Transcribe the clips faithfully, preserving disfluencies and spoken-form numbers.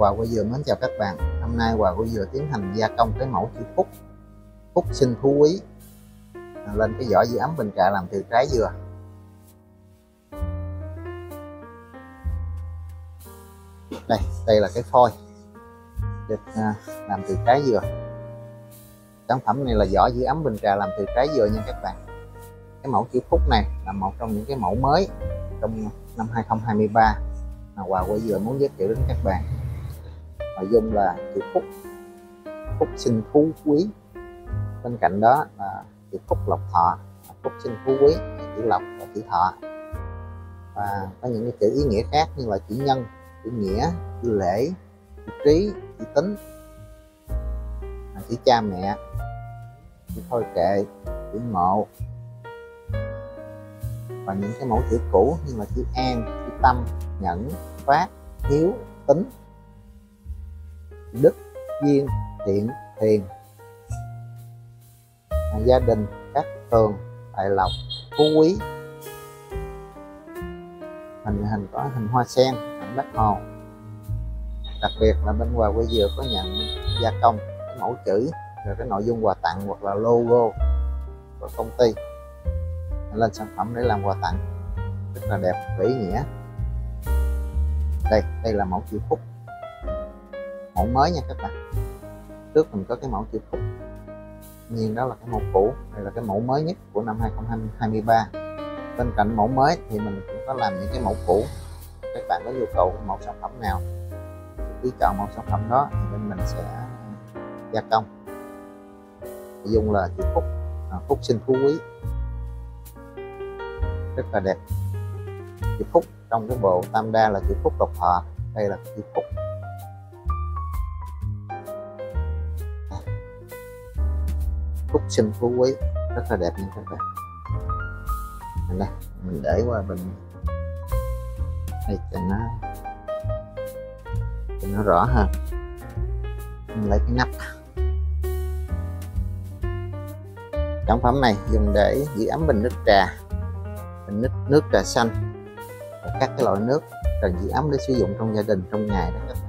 Quà Quê Dừa mến chào các bạn. Hôm nay Quà Quê Dừa tiến hành gia công cái mẫu chữ Phúc, Phúc sinh phú quý lên cái vỏ dừa ấm bình trà làm từ trái dừa. Đây, đây là cái phôi được làm từ trái dừa. Sản phẩm này là vỏ dừa ấm bình trà làm từ trái dừa nha các bạn. Cái mẫu chữ Phúc này là một trong những cái mẫu mới trong năm hai không hai ba mà Quà Quê Dừa muốn giới thiệu đến các bạn. Nội dung là chữ Phúc, Phúc sinh phú quý. Bên cạnh đó là chữ Phúc Lộc Thọ, Phúc sinh phú quý, chữ Lộc và chữ Thọ. Và có những cái chữ ý nghĩa khác như là chữ Nhân, chữ Nghĩa, chữ Lễ, chữ Trí, chữ Tính, chữ Cha Mẹ, chữ Thôi Kệ, chữ Ngộ. Và những cái mẫu chữ cũ như là chữ An, chữ Tâm, Nhẫn, Phát, Hiếu, Tính, Đức, Duyên, Thiện, Thiền, Gia Đình, Cát Tường, Tài Lộc, Phú Quý. Hình hình có hình hoa sen, hình bát hồ. Đặc biệt là bên Quà Quê Dừa có nhận gia công cái mẫu chữ rồi cái nội dung quà tặng hoặc là logo của công ty lên sản phẩm để làm quà tặng, rất là đẹp và ý nghĩa. Đây, đây là mẫu chữ Phúc, mẫu mới nha các bạn. Trước mình có cái mẫu chữ Phúc, nhưng đó là cái mẫu cũ, đây là cái mẫu mới nhất của năm hai không hai ba. Bên cạnh mẫu mới thì mình cũng có làm những cái mẫu cũ. Các bạn có nhu cầu mẫu sản phẩm nào, cứ chọn mẫu sản phẩm đó thì bên mình sẽ gia công. Nội dung là chữ Phúc, Phúc sinh phú quý, rất là đẹp. Chữ Phúc trong cái bộ tam đa là chữ Phúc Lộc Thọ, đây là chữ Phúc. Phúc sinh phú quý, rất là đẹp nha các bạn. Mình đây, mình để qua bên đây cho nó cho nó rõ hơn. Mình lấy cái nắp. Sản phẩm này dùng để giữ ấm bình nước trà, bình nước, nước trà xanh và các cái loại nước cần giữ ấm để sử dụng trong gia đình trong ngày đó các bạn.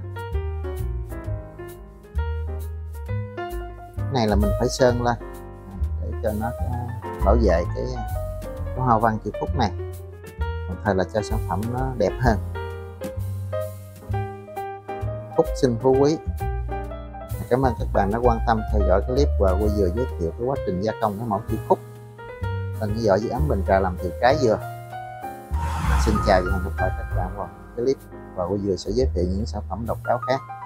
Cái này là mình phải sơn lên để cho nó bảo vệ cái, cái hoa văn chữ Phúc này, đồng thời là cho sản phẩm nó đẹp hơn. Phúc sinh phú quý. Cảm ơn các bạn đã quan tâm theo dõi clip và Quà Quê Dừa giới thiệu cái quá trình gia công cái mẫu chữ Phúc thành cái vỏ dừa ấm bình trà làm từ trái dừa. Xin chào và hẹn gặp lại các bạn vào clip và Quà Quê Dừa sẽ giới thiệu những sản phẩm độc đáo khác.